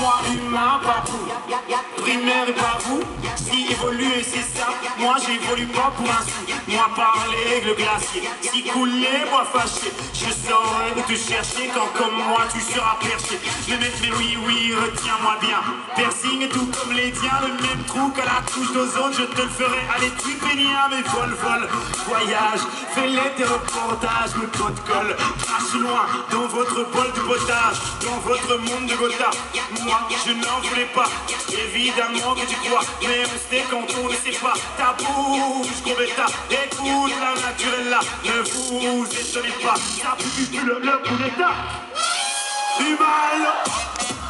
Moi humain, pas vous. Primaire, pas vous. Si évoluer, c'est ça. Moi, j'évolue pas pour un sou. Moi, parler, le glacier. Si couler, moi, fâché. Je saurais où te chercher quand, comme moi, tu seras perché. Je vais mais oui, retiens-moi bien. Piercing, tout comme les tiens. Le même trou qu'à la couche d'ozone. Je te le ferai. Allez, tu peignes à mes vols. Voyage, fais-les tes reportages. Me pot-colle, crache loin. Dans votre bol de potage. Dans votre monde de Gotha. Je n'en voulais pas, évidemment que tu crois. Mais on sait quand on ne sait pas. Ta bouche, gros bêta, écoute, la nature est là. Ne vous étonnez pas, ça pue le coup d'état. Du mal.